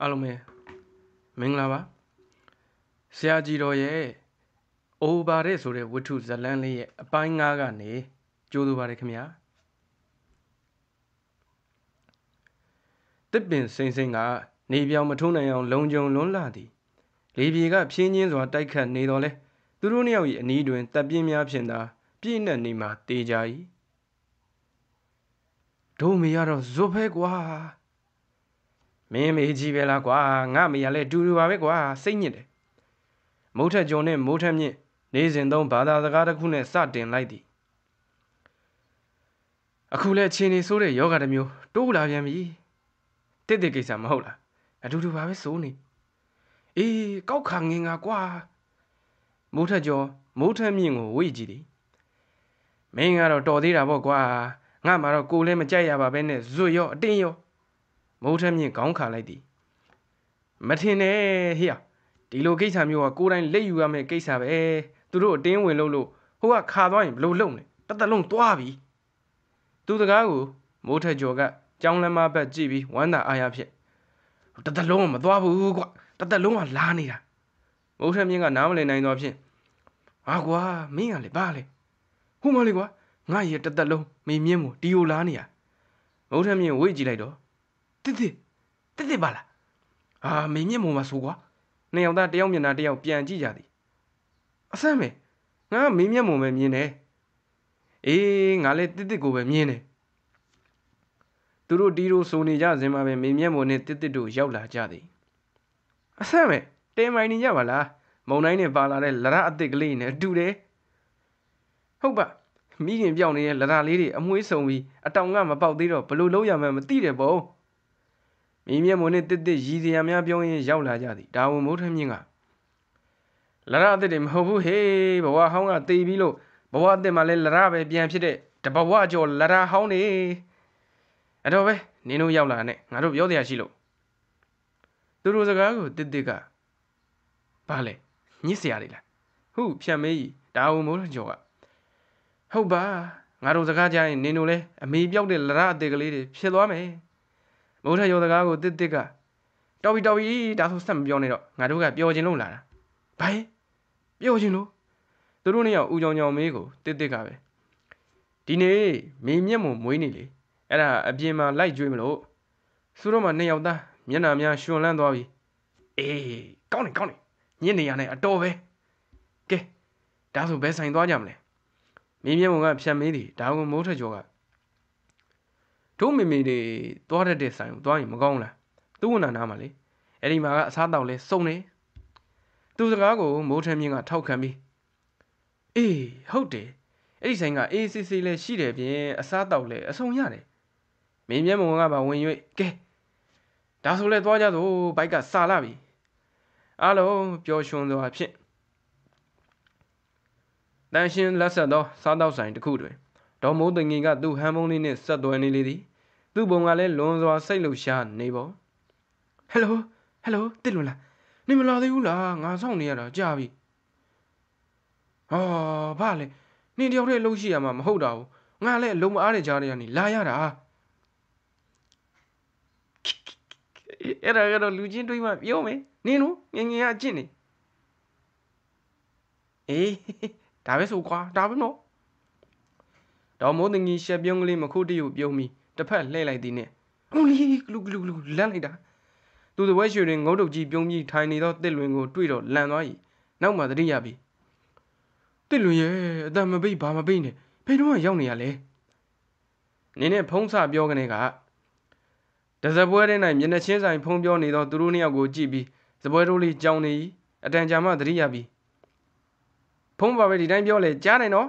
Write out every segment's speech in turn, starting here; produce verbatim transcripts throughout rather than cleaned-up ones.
အားလုံးပဲမင်္ဂလာပါဆရာကြီးတော်ရဲ့အိုပါတဲ့ဆိုတဲ့ဝတ္ထုဇလန်းလေးရဲ့အပိုင်း၅ကနေကြိုးစားပါရခင်ဗျာတစ်ပင်စိမ့်စိမ့်ကနေပြောင်မထုံးနိုင်အောင်လုံခြုံလွန်းလာသည်လေပြေကဖြင်းချင်းစွာတိုက်ခတ်နေတော်လဲသူတို့နှစ်ယောက်၏အနီးတွင်တပ်ပြင်းများဖြင့်သာပြည့်နှက်နေမှတေးကြ၏တို့မေရတော့ဇွတ်ဖဲကွာမင်းမေကြီးပဲလားကွာငါမေရလဲတူတူပါပဲကွာစိတ်ညစ်တယ်မိုးထက်ကြုံနဲ့မိုးထက်မြင့်နေစဉ်သုံးဘာသာစကားတစ်ခုနဲ့စတင်လိုက်သည်အခုလဲချင်းနေဆိုးတဲ့ယောဂတစ်မျိုးတိုးလာပြန်ပြီတစ်တစ်ကိစ္စမဟုတ်လားအတူတူပါပဲစိုးနေအေးကောက်ခါငင်ငါကွာမိုးထက်ကြုံမိုးထက်မြင့်ကိုဝေ့ကြည့်သည်မင်းကတော့တော်သေးတာပေါ့ကွာငါမှတော့ကိုလည်းမကြိုက်ရပါပဲနဲ့ဇွတ်ရောအတင်းရောမိုးထက်မြင့်ခေါင်းခါလိုက်သည်မထင်နဲ့ဟေ့ဒီလိုကိစ္စမျိုးကကိုယ်တိုင်လက်ယူရမယ့်ကိစ္စပဲသူတို့အတင်းဝင်လို့လို့ဟိုကခါသွားရင်ဘလို့လုံလဲတသက်လုံးသွားပြီသူတကားကိုမိုးထက်ကျော်ကကြောင်းလမ်းမဘက်ကြည့်ပြီးဝမ်းသာအားရဖြစ်တသက်လုံးကမသွားဘူးကွာတသက်လုံးကလာနေတာမိုးထက်မြင့်ကနားမလည်နိုင်သောဖြင့်ဟာကွာမင်းကလေဘာလဲဟိုမလေးကွာငါရဲ့တသက်လုံးမေမြင့်မို့ဒီလိုလာနေရမိုးထက်မြင့်ဝေ့ကြည့်လိုက်တော့တစ်တစ်တစ်တစ်ပါလားအာမေမြင့်မို့မဆိုးကွာနှစ်ယောက်သားတယောက်မျက်နှာတယောက်ပြန်ကြည့်ကြသည်အဆမ်းပဲငါကမင်းမျက်မှောင်ပဲမြင်တယ်အေးငါလည်းတစ်တစ်ကိုပဲမြင်တယ်သူတို့တီးတို့စုံနေကြစင်မှာပဲမင်းမျက်မှောင်နဲ့တစ်တစ်တို့ရောက်လာကြသည်အဆမ်းပဲတဲမိုင်နေကြပါလားမုံတိုင်းနဲ့ပါလာတဲ့လရအသစ်ကလေးနဲ့အတူတယ်ဟုတ်ပါမိခင်ပြောင်းနေတဲ့လရလေးတွေအမွှေးဆုံပြီးအတောင်ကမပေါက်သေးတော့ဘလို့လုံးရမှန်းမသိတယ်ပေါ့မိမျက်မှောင်နဲ့တစ်တစ်ရည်စရာများပြောင်းရင်ရောက်လာကြသည်ဒါဝန်မိုးထမ်းမြင့်ကလရအသစ်တွေမဟုတ်ဘူးဟေးဘဝဟောင်းကတည်ပြီးလို့ဘဝအသစ်မှာလဲလရပဲပြန်ဖြစ်တဲ့တဘဝကျော်လရဟောင်းနေအဲ့တော့ပဲနင်းတို့ရောက်လာနဲ့ငါတို့ပြောစရာရှိလို့သူတို့စကားကိုတစ်တစ်ကဘာလဲညစ်စရာတွေလားဟုတ်ဖြန့်မေးကြီးဒါဝန်မိုးထမ်းကျော်ကဟုတ်ပါငါတို့စကားကြားရင်နင်းတို့လဲအမေပြောက်တဲ့လရအသစ်ကလေးတွေဖြစ်သွားမယ်မိုးထက်ကျော်စကားကိုတစ်တစ်ကတော်ပြီတော်ပြီဒါဆိုဆက်မပြောနဲ့တော့ငါတို့ကပြောချင်လို့လာတာဘိုင်းပြောချင်လို့သူတို့နှစ်ယောက်ဦးကြောင်ကြောင်မေးကိုတစ်တစ်ကပဲဒီနေ့မေမျက်မှောင်မွေးနေလေအဲ့ဒါအပြင်မှာလိုက်ကြွေးမလို့သူတို့မှနှစ်ယောက်သားမျက်နှာများရှင်လန်းသွားပြီအေးကောင်းနေကောင်းနေညစ်နေရနဲ့အတော်ပဲကဲဒါဆိုဘယ်ဆိုင်သွားကြမလဲမေမျက်မှောင်ကဖြတ်မေးသည်ဒါကမိုးထက်ကျော်ကတို့မိမိတွေသွားတတ်တဲ့ဆိုင်ကိုသွားရင်မကောင်းလားသူ့ဝန်နာနာမှာလေအဲ့ဒီမှာကအစားတောက်လဲစုံနေသူစကားကိုမိုးထမ်းမြင့်ကထောက်ခံပြီးအေးဟုတ်တယ်အဲ့ဒီဆိုင်ကအေးစစ်စစ်လဲရှိတယ်ပြင်အစားတောက်လဲအဆုံရတယ်မင်းမျက်မှောင်ကပါဝင်၍ကဲဒါဆိုလဲသွားကြစို့ဘိုက်ကစာလာပြီအားလုံးပျော်ရွှင်စွာဖြင့်တန်ရှင်လက်ဆက်သောစားတောက်ဆိုင်တစ်ခုတွင်ဒေါ်မိုးတင်ငင်ကသူ့ဟန်ပုံးလေးနဲ့ဆက်သွယ်နေလေသည်သူ့ပုံကလည်းလွန်စွာစိတ်လှုပ်ရှားနေပေါ်ဟယ်လိုဟယ်လိုတစ်လွန်လားနေမလာသေးဘူးလားငါဆောင်နေရတာကြာပြီဟာဘာလဲနေတယောက်တည်းလှုပ်ရှိရမှာမဟုတ်တာဘူးငါလည်းအလုံးမအားတဲ့ကြားထဲကနေလာရတာအဲ့ဒါကတော့လူချင်းတွေးမှပြောမယ်နင်းတို့ငငယ်ရအကျင့်နေအေးဒါပဲဆိုကွာဒါပဲနော်တော်မိုးတင်ကြီးရှက်ပြုံးကလေးမခုတ်တရုပ်ပြုံးပြီးတစ်ဖက်လှဲ့လိုက်သည်နဲ့ဟိုလီကလူကလူလန့်လိုက်တာသူသပွဲရွှေတွင်ငုတ်တုတ်ကြီးပြုံးပြီးထိုင်နေသောတစ်လွင်ကိုတွေ့တော့လန့်သွား၏နောက်မှသတိရပြီတစ်လွင်ရဲ့အသက်မပိဘာမပိနဲ့ဖေတုံးကရောက်နေရလဲနင်းနဲ့ဖုံးဆပြောကနေကတစပွဲထဲ၌မျက်နှာချင်းဆိုင်ဖုံးပြောနေသောသူတို့နှစ်ယောက်ကိုကြည့်ပြီးစပွဲတို့လေးကြောင်နေ၏အတန်ကြာမှသတိရပြီဖုံးပါပဲဒီတိုင်းပြောလဲကြားနိုင်နော်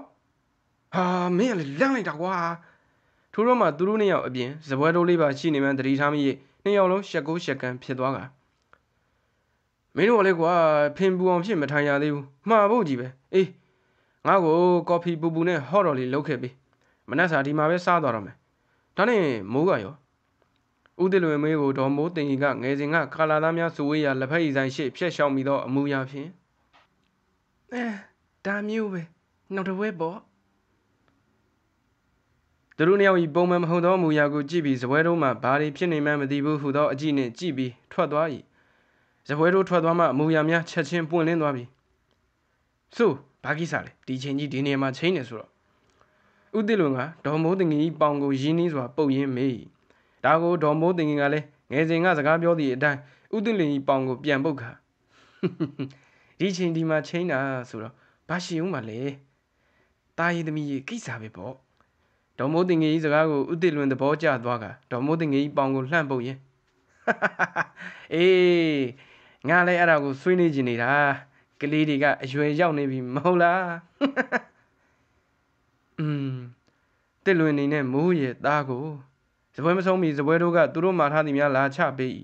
ဟာမင်းလည်းလန့်လိုက်တာကွာထို့တော့မှသူတို့နှစ်ယောက်အပြင်စပွဲတိုးလေးပါရှိနေမှသတိထားမိရဲ့နှစ်ယောက်လုံးရှက်ကိုရှက်ကန်ဖြစ်သွားကမင်းတို့လည်းကွာဖင်ပူအောင်ဖြစ်မထိုင်ရသေးဘူးမှားဖို့ကြီးပဲအေးငါ့ကိုကော်ဖီပူပူနဲ့ဟော့တော်လေးလုပ်ခဲ့ပြီမနက်စာဒီမှာပဲစားသွားတော့မယ်ဒါနဲ့မိုးကရောဦးတင်လွင်မေးကိုဒေါ်မိုးတင်ကြီးကငယ်စဉ်ကကာလာသားများစုဝေးရာလက်ဖက်ရည်ဆိုင်ရှိဖြက်ရှောင်မိသောအမူအရာဖြင့်အဲဒါမျိုးပဲနောက်တစ်ပွဲပေါ့德鲁尼奥以波曼后头模样个几笔，社会中嘛，巴黎偏内面么地步后头阿几年几笔差多伊，社会中差多嘛模样面七千半零多笔。So 巴基斯坦第前几天内嘛七年数了，乌德伦啊，大摩等伊帮个印尼说保险没伊，大个大摩等伊个嘞，眼睛啊自家表弟但乌德伦伊帮个变不卡，哼哼哼，第前天嘛七年数了，巴西乌嘛嘞。 大爷的米给啥被包？到某天伊自家个屋头乱的包家多个，到某天伊帮我乱包烟。哈哈哈哈！哎，俺来阿拉个水泥进来啦，格里里个学校那边冇啦。哈哈哈！嗯，这乱的呢冇嘢打过，这回么上面这回头个都罗马他的面拉差别，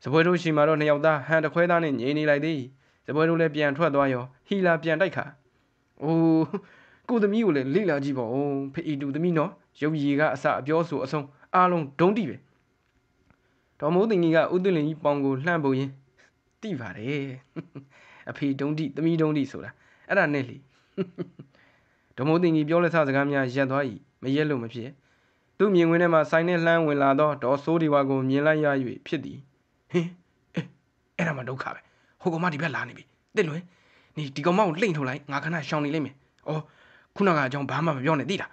这回头起码罗那要打，喊着快打呢，年里来的，这回头来变出多哟，希拉变大卡，哦。 古的米有嘞，力量几磅，配一度的米喏，有一个啥表叔送阿龙种地呗。到某等一个乌对人一帮个烂包烟，地法嘞，啊配种地的米种地收了，阿达那里，到某等一表了啥子个面些多伊，没些路没撇，都面为那嘛三年烂为拉到到手里话个面烂也有撇的，嘿，哎，阿他妈都卡呗，好个妈地别烂那边，对了，你这个毛拎出来，我看他想你里面，哦。 ခု那个将爸妈表内地啦，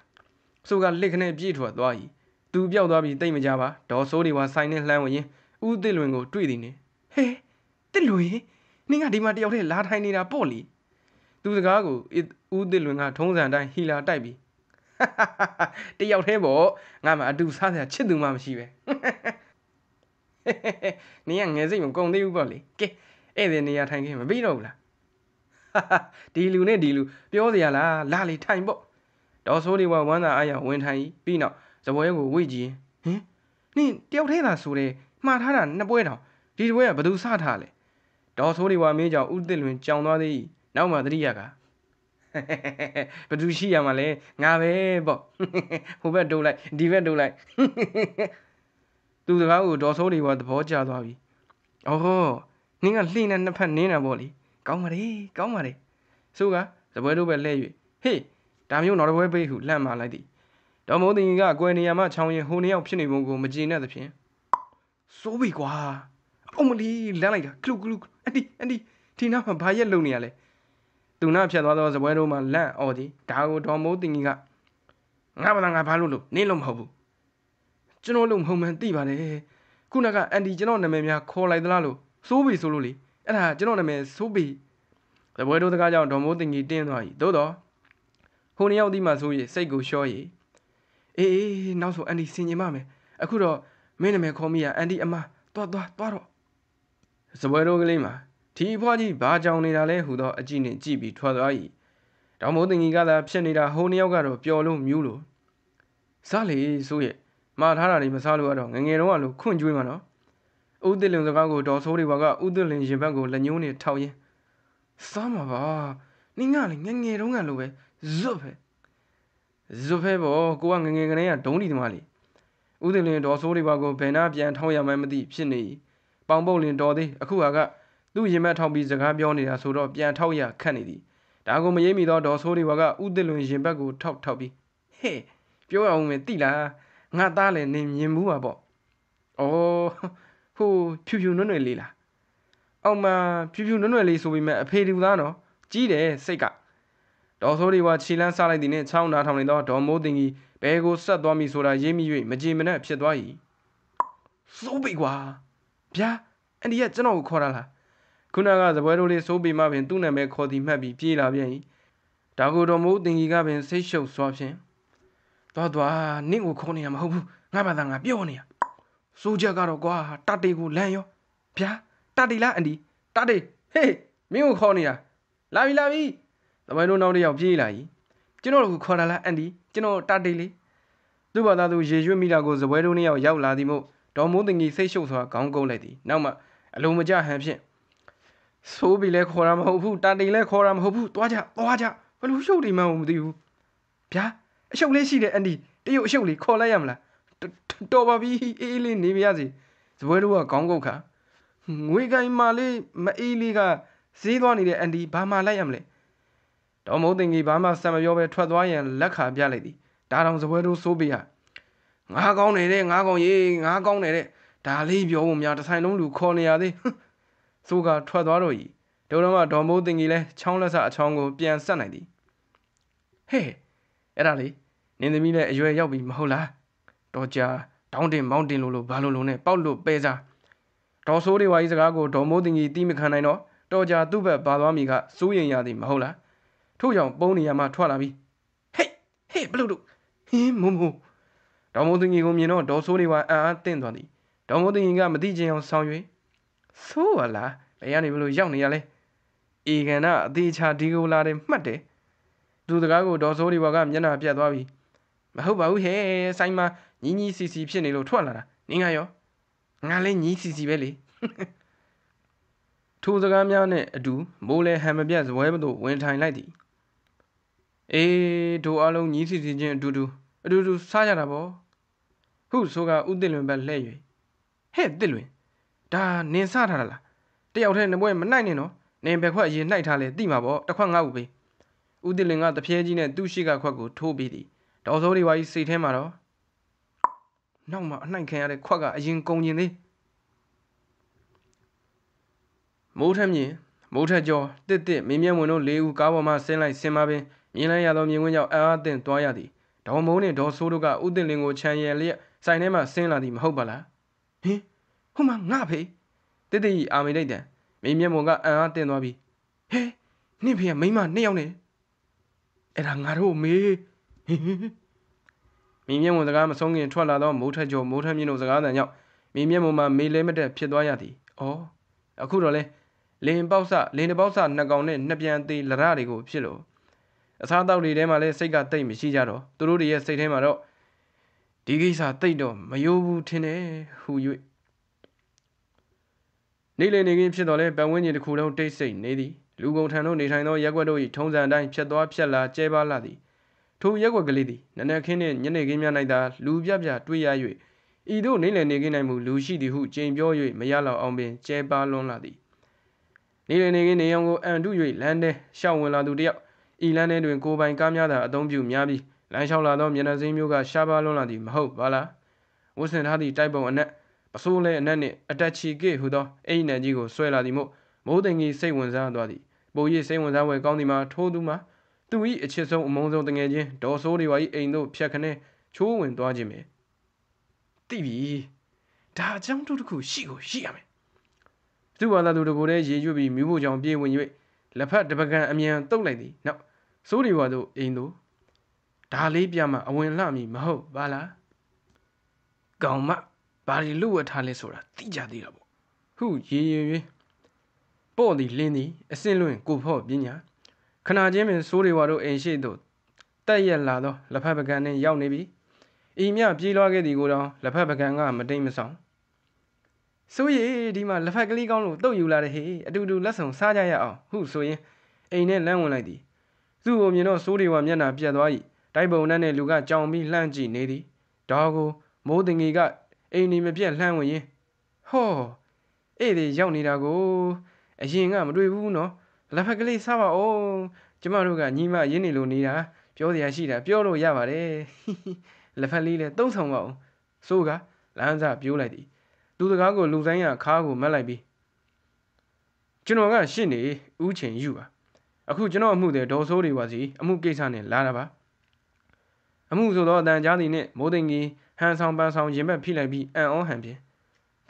所以讲立刻呢批出多伊，都表多比对面家吧，到手里话三年两万元，乌对轮个追的呢，嘿，对轮，你看他妈掉的拉太你那玻璃，都是讲个一乌对轮个通常在希腊代币，哈哈哈哈，这要太薄，俺们都啥子吃都买不起呗，哈哈哈，嘿嘿嘿，你样眼子用光溜玻璃，给，哎的你也太给没味道啦。 哈哈，第六呢，第六表弟啦，哪里贪薄？到手里话，我那哎呀，问他伊，别闹，这我有个危机。嗯，你掉太他说的，骂他啦，那不会闹，这我也不都杀他嘞。到手里话，没叫乌德伦讲到的，那么的厉害个。嘿嘿嘿嘿嘿，不都是样嘛嘞？俺呗不，嘿嘿嘿，后边都来，里边都来，嘿嘿嘿嘿。都是俺个到手里话，都跑家多比。哦，你看谁呢？那怕你那玻璃。 搞嘛嘞，搞嘛嘞，所以讲，这回头被来月，嘿，咱有哪里会被后来嘛来的？到某天个过年嘛，常年后年要骗你们个么子那的骗，所谓个，我们哩来来个，咕噜咕噜，安迪安迪，听他们拍一路呢嘞，都那骗到到这回头嘛来奥的，但我到某天个，俺不当俺拍路路，你弄好不？只弄弄好么对吧嘞？可那个安迪只弄那么面靠来的啦路，所谓所路哩。 哎呀，今朝那边收币，这外头这个叫张某等一点多，多多，后年要的嘛，所以谁够少耶？哎哎，那说俺的生意嘛没，啊，可着没那么靠米啊，俺的阿妈多多多多，这外头个哩嘛，提怕的把张你那来后头啊，今年几笔穿多伊，张某等一家的骗你那后年要个着表露苗露，啥哩所以，嘛他那里嘛啥路啊着，俺俺侬啊路困住嘛着。 乌德伦这个个到手里话个，乌德伦一般个来牛呢讨厌，啥嘛吧？你俺哩俺眼中俺路呗，热呗，热呗不？过俺眼个那样懂哩他妈哩。乌德伦到手里话个，别那边讨厌买么子便宜，帮帮人找的，阿苦阿个，都一般逃避自家表里啊，受到别讨厌看你的。但我们也没到到手里话个，乌德伦一般个逃逃避，嘿，表阿我们对啦，俺打嘞你认不阿不？哦。 好飘飘软软哩啦，俺们飘飘软软哩，所谓嘛配料单咯，几类世界。到手里话，七两三来的呢，超拿他们到到某等于百个十多米数啦，一米远，没几米呢，撇多伊。手背瓜，别，俺哩也真好看啦。看那个在外头哩手背嘛边都能买靠的买比便宜啦便宜，但个到某等于个边谁少少片，多多你我看你也冇不，俺把咱俺表呢。 苏家家的瓜，打地个烂药，别打地啦，安迪，打地，嘿，没有靠你啊，拉比拉比，咱们都闹得要皮啦伊，今朝都靠他啦，安迪，今朝打地哩，都把他都解决没啦个，是外头呢要要拉的么？到某等于谁手上刚过来的，那么老么家很偏，手臂来靠他们后步，打地来靠他们后步，多家多家，不如手里嘛我们都有，别手来是的，安迪，得有手里靠来样么啦？ 多巴比伊哩尼比亚子，这外头个广告卡，我个伊妈哩嘛伊哩个，谁多尼的安迪爸妈来样嘞？到某等伊爸妈三百幺百出多样拉卡别来的，大堂这外头收费啊，牙膏奶奶，牙膏爷，牙膏奶奶，但里边我们家这山东路靠那家的，手个戳多少伊，到了嘛，张某等伊嘞，抢了啥抢个变啥来的？嘿，哎哪里，你那边嘞就要比毛啦，到家当天忙天路路八路路呢，八路白啥？到手里话伊这个个张某等伊对面看来咯，到家都被八万米个收银家的毛啦，土上包你阿妈戳哪边？嘿，嘿不露露，嘿某某。到某等伊个面咯，到手里话安安等到的，到某等伊个没得钱要上月，收啊啦，白伢你不露要你伢嘞，伊个那地产地沟拉的没得，都这个个到手里话个面那别多比，嘛好吧好些，啥嘛二二四四骗你露错了啦，你看哟，俺嘞二四四别哩，土这个面呢都无嘞还没别是外不多文昌来的，哎，都阿龙二四四件都都。都都啥家了不？后说个乌德伦把来源，嘿德伦，他年啥他了？这要天那不也没奈你咯？两百块钱奈他嘞，对嘛不？这块俺有呗。乌德伦啊，这便宜呢，都是个块个土币的。到手里话有四天嘛咯。那嘛，那看下嘞，块个已经公斤嘞。某天呢，某天叫弟弟明明问侬礼物搞我嘛，先来先嘛呗，明来夜到明问叫俺阿等多下的。到某年到苏州个乌镇林个产业里，三年嘛生了的好不啦？嘿，好嘛，俺陪。弟弟阿妹来的，妹妹么个俺阿带那边。嘿，你陪妹嘛？你要呢？哎呀，俺都没。嘿嘿嘿。妹妹么这个么送给穿了到某车桥某车面路这个人要，妹妹么嘛没来么的撇多下的。哦，啊，苦着嘞，连包啥连包啥那讲呢那边对拉拉的个撇了。啥道理嘞嘛嘞？谁家对没起家咯？都罗里也谁听嘛咯？这个啥对咯？没有不听嘞，忽悠。你嘞那个批到嘞，把文件的苦劳对谁那的？如果谈到内山到一块到一通山单批多批啦，结巴啦的，都一块个里的。那那肯定你那个面来的，路边边对呀月，一到你嘞那个内幕路西的户，真表月没压老昂边结巴乱啦的。你嘞那个内样个按住月难的，下文啦都掉。伊拉那段古板干面的东表面皮，燃烧拉到面的真表个下巴弄了的好罢了。我想他的再不稳呢，不说嘞，那呢，一点起给后头，哎，那几个摔了的么，没等伊谁问啥多的，不伊谁问啥会讲的嘛，错的嘛，对伊一切从梦中的眼睛到手里话伊印度撇开呢，全问多几枚。对比，他漳州的苦是个是个咩？最话他都是过来解决比米布江边问一位，哪怕这不干阿面都来的那。手里话都印度，大里边嘛，我问那米没好罢了。干嘛？把你路啊，他来说了，地家地了不？后爷爷爷，包的领的，新人过跑别人，看那前面手里话都安些都，大爷拉到，哪怕不干呢，要那边，一面皮拉个地过了，哪怕不干俺没对没上。所以的嘛，哪怕跟你讲路都有来的嘿，都都那从啥家呀啊？后所以，哎呢，两文来的。如果面到手里话面那别多伊，大部分呢留个江边浪子内地，大个某等伊个，哎你们别浪文伊，吼，哎得叫你那个，哎些俺们队伍喏，哪怕个哩啥话哦，这么多个你嘛也你路你啦，表弟也是啦，表佬也话嘞，嘿嘿，哪怕你嘞都成话，所个，咱家表来的，都是讲个路上呀，卡个没来比，就那个心里有钱有啊。အခုကျွန်တော်အမှုတွေဒေါ်ဆိုးတွေပါစီအမှုကိစ္စနဲ့လာတာပါအမှုဆိုတော့အတန်ကြားသည်နဲ့မိုးသိင်ကြီးဟန်ဆောင်ပန်းဆောင်ရင်ဘက်ဖိလိုက်ပြီးအံ့ဩဟန်ဖြင့်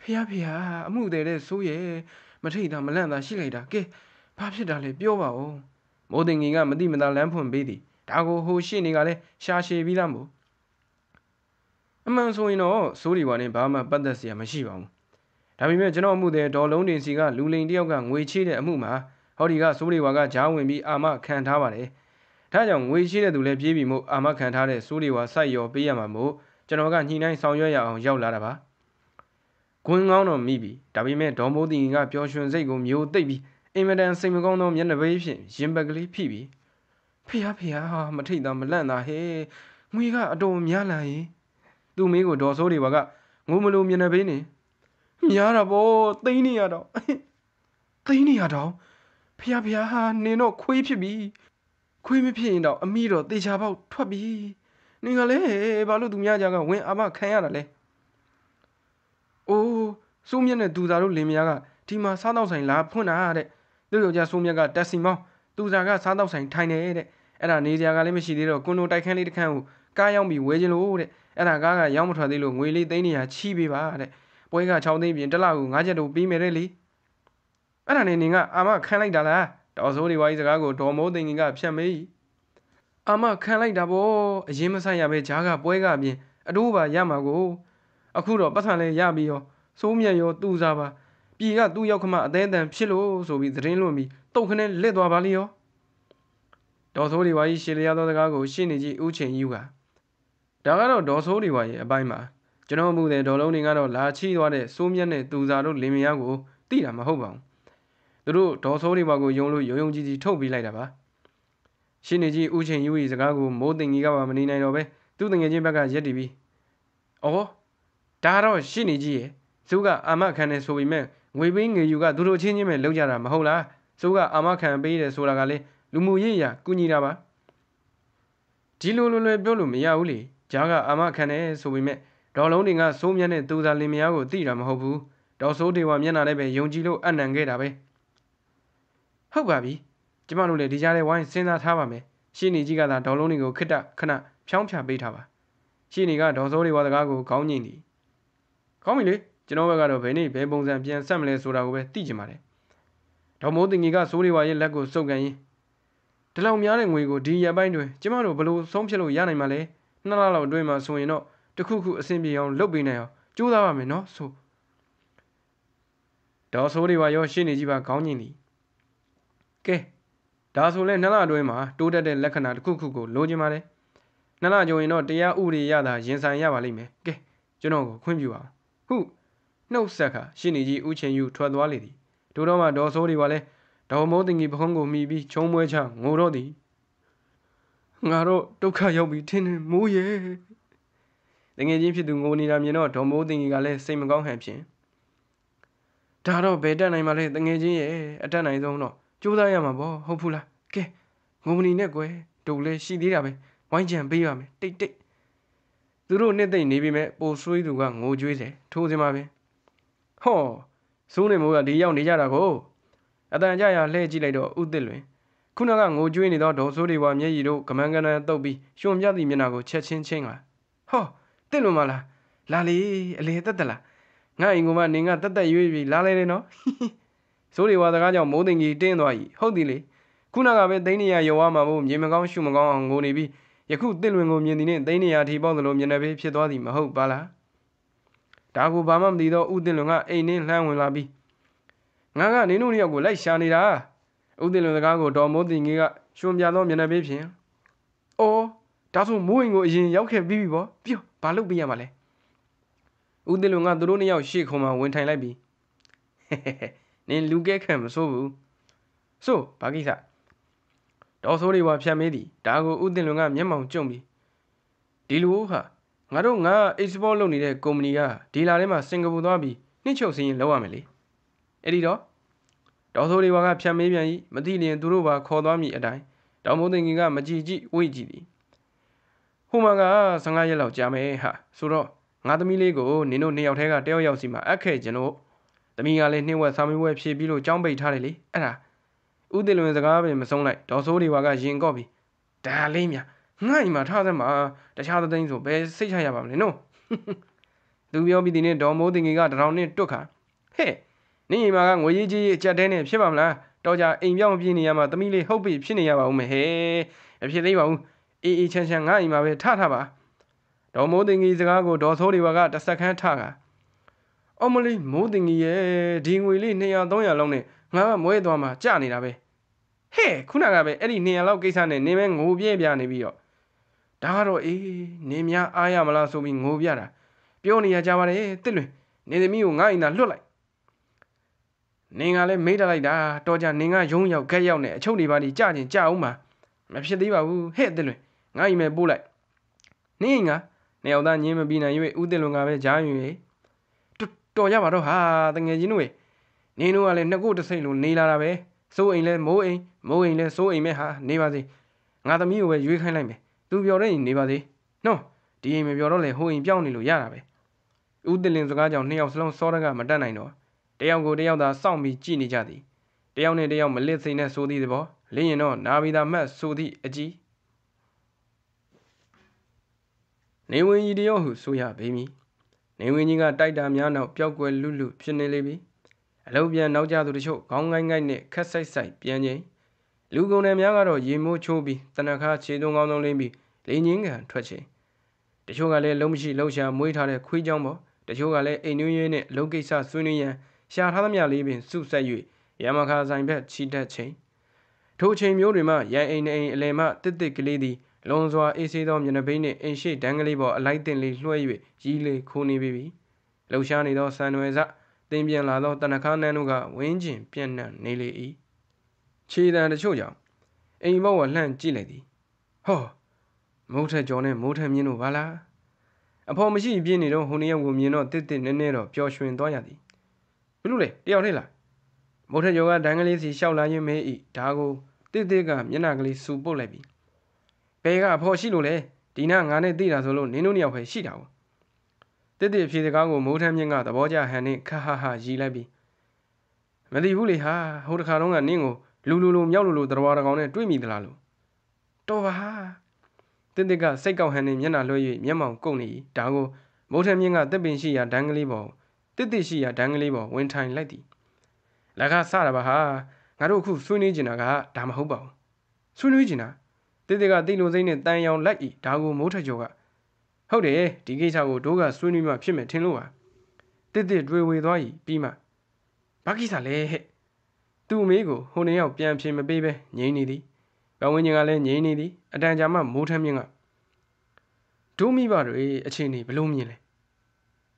ဖျားဖျားအမှုတွေတဲ့ဆိုးရဲ့မထိတ်တာမလန့်တာရှိလိုက်တာကဲဘာဖြစ်တာလဲပြောပါဦးမိုးသိင်ကြီးကမတိမတာလမ်းဖွင့်ပေးသည်ဒါကိုဟိုရှိနေကလည်းရှာရှည်ပြီးသားမို့အမှန်ဆိုရင်တော့ဆိုးတွေပါနဲ့ဘာမှပတ်သက်စရာမရှိပါဘူးဒါပေမဲ့ကျွန်တော်အမှုတွေဒေါ်လုံးတင်စီကလူလိန်တယောက်ကငွေချေးတဲ့အမှုမှာ好哩个，手里话个家文比阿妈看他话嘞，他讲危险嘞都来比比么？阿妈看他嘞，手里话啥药比阿妈么？今朝个你来上药也要来了吧？官方侬没比，特别面张某的人家表现这个没有对比，因为咱身边广东面的微信，先把个哩批比，批呀批呀哈，没听到没烂呐嘿，我一个都面烂耶，都没个张手里话个，我们路面的背呢，面了不？对你呀着，对你呀着。ဖျားဖျားဟာနင်တော့ခွေးဖြစ်ပြီခွေးမဖြစ်ရင်တော့အမီးတော့တေချာပေါက်ထွက်ပြီ你个嘞，把路都伢家个问阿爸看伢了嘞。哦，苏面嘞都在路里面个，起码三道山拉破那的，都有家苏面个得西毛，都在个三道山太内的，哎啦，你家个里面是的了，公路带看里的看我，家养比围进路的，哎啦，家个养不出来的路，我哩等你啊七百八的，不一个朝那边这拉我，俺家都比没得哩。哎啦，你你个阿妈看来得啦，到时候的话伊这个个多毛等人家偏没。 阿妈看来大伯，伊们三爷被家个背个边，阿多吧也嘛个，阿苦着不穿嘞也比哟，手面哟都啥吧，比个都要看嘛，单单皮罗手臂子真软皮，都可能来多把哩哟。到手里话伊写了也到这个个心里只有钱有个，大家到到手里话也白嘛，就那么在到老人家到拉起话的手面嘞都啥都里面也个，对他们好棒，都都到手里话个用了游泳机去臭皮来的吧。 现在只有钱有余，自家个没等人家话么你来了呗，都等人家别个接的呗。哦，打到现在只，所以阿妈看的所谓么，外边个有个多少钱人么留下来么好啦，所以阿妈看别的说那个嘞，路木也呀，过年了吧？只路路嘞表路没有嘞，这个阿妈看的所谓么，到老人家手面嘞都在里面个地了么好不？到手的话面那里边用几路按人给他呗，好吧呗。 这马路嘞，底下嘞往山上插吧没？心里这个在道路那个看着看着偏偏被插吧。心里个到手里话在干个高年的，高明嘞，今朝我个到陪你陪帮山边上面来说那个呗，地几嘛嘞？到某等人家手里话也来个手干伊，这老面嘞我个第一班队，这马路不路上偏路也那嘛嘞，那那老队嘛所以喏，这苦苦身边样老边那样，就在外面喏说。到手里话要心里这把高年的，给。 大叔嘞，那那对嘛，多得的来看那酷酷酷，老几嘛嘞，那那就因那这样屋里也大，人山也把里面，给，就那个困住啊，呼，那啥个，心里只有钱有穿多了的，多到嘛大叔的话嘞，到某等级不看个米比穷么强，我到的，俺都都看要比天嘞没耶，人家今批都我你那面那到某等级个嘞，谁么讲还偏，大到白带那嘛嘞，人家今耶，一带那种喏。 就那样嘛，不好不啦。给，我们那个都来洗地了呗，完全不一样呗，对对。走路那对那边呗，不水都讲我追着，偷着嘛呗。吼，所以我讲你要你家那个，阿大家呀来起来着，有得了。可能讲我追你到多数的话，面一路根本跟那倒闭，像家里面那个吃青青啊。吼，得了嘛啦，哪里来得得啦？俺英国嘛，人家得得有比哪来的喏，嘿嘿。 所以话，大家讲某等级点多伊，好滴嘞。可能个别对你也有话嘛，无明明讲，想么讲，我那边也可对论我面的呢，对你也提包子路面那边偏多滴嘛好罢啦。大姑爸妈提到有对论个，哎，你两位那边，俺个你侬要过来想你啦。有对论个个到某等级个，想家到面那边偏。哦，但是某人个人要开比比啵，比把路比样嘛嘞。有对论个到路你要学好嘛，文态来比。嘿嘿嘿。 你留给看不舒服，说把给啥？到手里话偏没的，但个屋顶了俺面貌准备。第六哈，俺都俺一直包弄你的公里啊，第哪里嘛新加坡多比，你确实老外没哩。哎哩着，到手里话俺偏没便宜，没地连多路话靠多米一单，到某等人家没几几位置的。后嘛个上俺一老家没哈，说着俺都没来过，你侬你要睇个钓要是嘛，一开见咯。 သမီးကလည်းနှင်းဝက်စားမွေးဝက်ဖြည့်ပြီးလို့ကြောင်းပိတ်ထားတယ်လေအဲ့ဒါဥသိလွင်စကားပဲမဆုံးလိုက်ဒေါ်စိုးတွေပါကရင်ကော့ပြီဒါလေးများငှိုက်မှာထားစမ်းမှာတခြားသတိဆိုဘယ်စိတ်ချရပါမလဲနော်သူပြောပြီးဒီနေ့ဒေါ်မိုးတင်ကြီးကတရောင်နဲ့တွတ်ခါဟဲ့နင်းအိမ်မှာကငွေကြီးကြီးအကြက်တဲနဲ့ဖြစ်ပါမလားတော့ကြအိမ်ပြောင်းပြင်းနေရမှာသမီးလေးဟုတ်ပြီဖြစ်နေရပါဦးမယ်ဟဲ့အဖြစ်သေးပါဘူးအေးအေးချမ်းချမ်းငှိုက်မှာပဲထထပါဒေါ်မိုးတင်ကြီးစကားကိုဒေါ်စိုးတွေပါကတစ်စက္ကန့်ထခါ အမလေးမိုးတင်ကြီးရဲ့ဒီငွေလေးနှစ်ရာသုံးရာလောက်နဲ့ငါကမွဲသွားမှာကြာနေတာပဲဟဲ့ခုနကပဲအဲ့ဒီနှစ်ရာလောက်ကိစ္စနဲ့နင်းမဲငိုပြဲပြနေပြီးတော့ဒါကတော့အေးနင်းများအားရမလားဆိုပြီးငိုပြတာပြောနေရကြပါတယ်တစ်လွင်နေသမီးကိုငါအိမ်သာလွတ်လိုက်နင်းကလည်းမေးတလိုက်တာတော်ကြနင်းကရုံးရောက်ခက်ရောက်နဲ့အချုပ်တွေပါလိကြာချင်းကြာအောင်မှာမဖြစ်သေးပါဘူးဟဲ့တစ်လွင်ငါအိမ်မဲပို့လိုက်နင်းအိမ်ကနေအောင်သားညင်းမပြီးနိုင်၍ဦးတစ်လွင်ကပဲကြားယူရဲ့ တော်ရပါတော့ဟာတငယ်ချင်းတို့ရဲ့နင်းတို့ကလည်းနှစ်ခုတစ်စိမ့်လုံးနေလာတာပဲစိုးအိမ်လဲမိုးအိမ်မိုးအိမ်လဲစိုးအိမ်ပဲဟာနေပါစေငါသမီးကိုပဲရွေးခိုင်းလိုက်မယ်သူပြောတဲ့ရင်နေပါစေ နော်ဒီအိမ်မပြောတော့လေဟိုအိမ်ပြောင်းနေလို့ရတာပဲဦးတင်လင်းစကားကြောင့်နှစ်ယောက်စလုံးစောတကမတတ်နိုင်တော့တယောက်ကိုတယောက်သာစောင့်ပြီးကြည့်နေကြသည်တယောက်နဲ့တယောက်မလစ်စိမ့်နဲ့ဆိုသည့်သဘောလင်းရင်တော့နာဗီသာမတ်ဆိုသည့်အကြီးနေဝင်ကြီးတယောက်ဟုဆိုရပေမည်နေဝင်ကြီးကတိုက်တာများနောက်ပျောက်ကွယ်လွတ်လွတ်ဖြစ်နေလေပြီအလုံးပြန်နောက်ကျသူတချို့ခေါင်းငိုင်းငိုင်းနဲ့ခက်ဆိုင်ဆိုင်ပြန်ငိမ့်လူကုန်တယ်များကတော့ရေမိုးချိုးပြီးတနခါခြေသွန်းကောင်းဆုံးလင်းပြီးလင်းချင်းကန်ထွက်ချင်းတချို့ကလည်းလုံးမရှိလှုပ်ရှားမွေးထားတဲ့ခွေးကြောင်ပေါ်တချို့ကလည်းအိမ်နှွေးရင်းနဲ့အလုံးကိစ္စဆွေးနွေးရန်ရှာထားသမျှလေးပင်စုဆက်၍ရမခါဆိုင်ဘက်ချီတက်ချင်းထိုချိန်မျိုးတွင်မှရန်အိမ်နဲ့အိမ်အလယ်မှတစ်တစ်ကလေးသည်လွန်စွာအေးဆေးသောမျက်နှာပိနဲ့အင်ရှိဒန်းကလေးပေါ်အလိုက်တင်လေးလွှဲ၍ကြီးလေးခိုးနေပြီလှုပ်ရှားနေသောဆန်နွယ်စတင်ပြန်လာသောတနခါနန်းတို့ကဝင်းကျင်ပြန့်နှံ့နေလေ၏ခြေတံတချို့ကြောင့်အိမ်ဘောကလှန့်ကြည့်လိုက်သည်ဟောမိုးထက်ကျော်နဲ့မိုးထက်မြင်းတို့ပါလားအဖော်မရှိပြင်းနေတော့ဟိုနေရောက်ကိုမြင်တော့တစ်တစ်နည်းနည်းတော့ပျော်ရွှင်သွားရသည်ဘလို့လေတယောက်ထိတ်လားမိုးထက်ကျော်ကဒန်းကလေးစီလျှောက်လာရင်မဲဤဒါကိုတစ်တစ်ကမျက်နှာကလေးစူပုတ်လိုက်ပြီဘဲကအဖော်ရှိလို့လေဒီနာငါနဲ့သိတာဆိုလို့နင်းတို့နှစ်ယောက်ပဲရှိတာကိုတစ်တစ်ဖြေစကားကိုမိုးထက်မြင်းကသဘောကျဟန်နဲ့ခါဟာဟာရီလိုက်ပြီမသိဘူးလေဟာဟိုတစ်ခါတော့ကနင်းကိုလူလူလူမြောက်လူလူတော်ဝါကောင်နဲ့တွေ့မိသလားလို့တော်ပါတင်းတက်ကစိတ်ကောက်ဟန်နဲ့မျက်နှာလွှဲ၍မျက်မှောင်ကုန်နေ၏ဒါကိုမိုးထက်မြင့်ကတက်ပင်ရှိရာဒန်းကလေးပေါ်တစ်တစ်ရှိရာဒန်းကလေးပေါ်ဝင်ထိုင်လိုက်သည်လက်ကစတာပါဟာငါတို့အခုဆွေးနွေးကြတာကဒါမဟုတ်ပါဘူးဆွေးနွေးကြတာတင်းတက်ကတိလိုစိမ့်နဲ့တန်ရောင်လိုက်၏ဒါကိုမိုးထက်ကျော်ကဟုတ်တယ်ဒီကိစ္စကိုတို့ကဆွေးနွေးမှဖြစ်မယ်ထင်လို့ပါတစ်တစ်တွေဝေသွား၏ပြီးမှဘာကိစ္စလဲဟဲ့သူ့မိကိုဟိုနေရောက်ပြန်ဖြေမပေးပဲငြိမ်းနေသည်ဘဝင်းကြီးကလည်းငြိမ်းနေသည်အတန်ကြာမှမိုးထမ်းမြင့်ကဒုမိပါတွေအချိန်နေဘလို့မြင်လဲ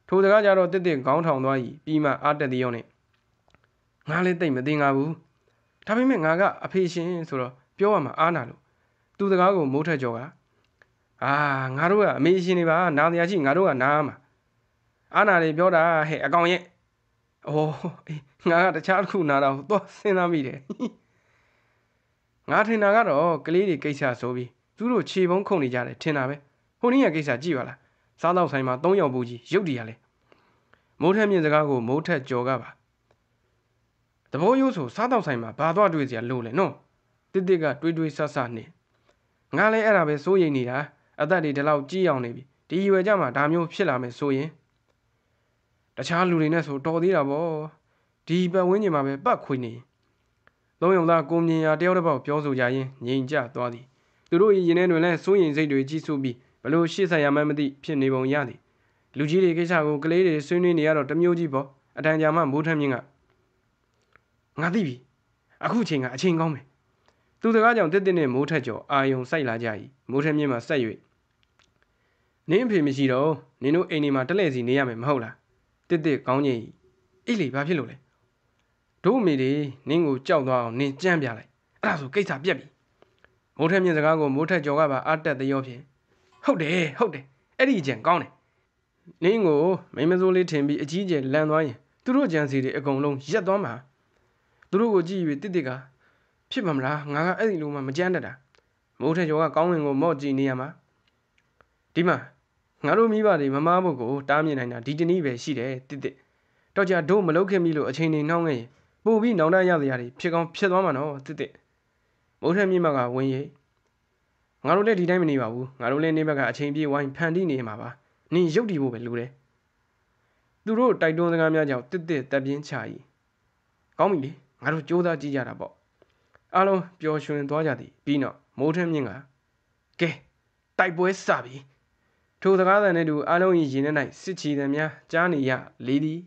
ထိုစကားကြတော့တစ်တစ်ခေါင်းထောင်သွားဤပြီးမှအားတက်သည်ရောက်နဲ့ငါလည်းတိတ်မသိငါဘူးဒါပေမဲ့ငါကအဖေရှင်ဆိုတော့ပြောရမှာအားနာလို့သူ့စကားကိုမိုးထက်ကျော်ကအာငါတို့ကအမေရှင်တွေပါနားတရားရှိငါတို့ကနားမှာအားနာတွေပြောတာဟဲ့အကောင်ရဲ့โอ้ငါကတခြားတစ်ခုနားတော့သွားစဉ်းစားမိတယ်ငါထင်တာကတော့ကလေးတွေကိစ္စဆိုပြီးသူတို့ခြေပုံးခုန်နေကြတယ်ထင်တာပဲဟိုနေ့ကကိစ္စကြည့်ပါလားစားတော့ဆိုင်မှာသုံးယောက်ဘူးကြီးရုပ်တည်ရလဲမိုးထက်မြင့်စကားကိုမိုးထက်ကြော်ကပါတဘောရိုးဆိုစားတော့ဆိုင်မှာဘာသွားတွေ့စရာလို့လဲနော်တစ်တစ်ကတွေးတွေးဆဆနေငါလည်းအဲ့ဒါပဲစိုးရိမ်နေတာအသက်တွေဒီလောက်ကြီးအောင်နေပြီဒီရွယ်ကြမှာဒါမျိုးဖြစ်လာမယ်ဆိုရင်တခြားလူတွေနဲ့ဆိုတော်သေးတာပေါ့ဒီပတ်ဝန်းကျင်မှာပဲပတ်ခွေနေသုံးယောက်သားကိုမြင်ရတယောက်တစ်ပေါက်ပြောဆိုကြရင်ငြိမ်ကျသွားသည်သူတို့ရင်ထဲတွင်လည်းစိုးရင်စိတ်တွေကြီးစုပြီးဘလို့ရှေ့ဆက်ရမှန်းမသိဖြစ်နေပုံရသည်လူကြီးတွေကိစ္စကိုကလေးတွေဆွေးနွေးနေရတော့တမျိုးကြီးပေါ့အတန်ကြာမှမိုးထမ်းမြင့်ကငါသိပြီအခုချိန်ကအချိန်ကောင်းမယ်သူစကားကြောင့်တစ်တစ်နဲ့မိုးထက်ကျော်အာယုံစိုက်လာကြ၏မိုးထမ်းမြင့်မှာဆက်၍နင်းအဖေမရှိတော့နင်းတို့အိမ်ဒီမှာတက်လက်စီနေရမယ်မဟုတ်လားတစ်တစ်ကောင်းကြီးအိလေဘာဖြစ်လို့လဲတို့မိတွေနင်းကိုကြောက်သွားအောင်နင်းကြမ်းပြလိုက်အဲ့ဒါဆိုကိစ္စပြက်ပြီမိုးထက်မြင့်စကားကိုမိုးထက်ကျော်ကပါအတက်သရောဖြင့်ဟုတ်တယ်ဟုတ်တယ်အဲ့ဒီအကြံကောင်းတယ်နင်းကိုမိမစိုးလေးထင်ပြီးအကြီးကျယ်လန်သွားရင်သူတို့ကြံစီတွေအကုန်လုံးရက်သွားမှာသူတို့ကိုကြည့်၍တစ်တစ်ကဖြစ်မှာမလားငါကအဲ့ဒီလိုမှမကြမ်းတတ်တာမိုးထက်ကျော်ကကောင်းဝင်ကိုမော့ကြည့်နေရမှာဒီမှာငါတို့မိဘတွေမမားဖို့ကိုတားမြင်နိုင်တာဒီတနည်းပဲရှိတယ်တစ်တစ်တော့ကြတို့မလုပ်ခင်ပြီလို့အချိန်တွေနှောင်းနေရင်ပို့ပြီးနောင်တရစရာတွေဖြစ်ကောင်းဖြစ်သွားမှာနော်တစ်တစ်မိုးထက်မြင့်ဘက်ကဝင်ရိငါတို့လည်းဒီတိုင်းမနေပါဘူးငါတို့လည်းနေဘက်ကအချိန်ပြေးဝိုင်းဖန်တီးနေမှာပါနင်ရုပ်တည်ဖို့ပဲလိုတယ်သူတို့တိုက်တွန်းစကားများကြောင့်တစ်တစ်တက်ပြင်းချ၏ကောင်းပြီလေငါတို့စူးစမ်းကြည့်ကြတာပေါ့အားလုံးပျော်ရွှင်သွားကြသည်ပြီးတော့မိုးထက်မြင့်ကကဲတိုက်ပွဲစပြီထိုစကားသံနဲ့တူအားလုံးရင်ထဲ၌စစ်ချီသံများကြားနေရလေသည်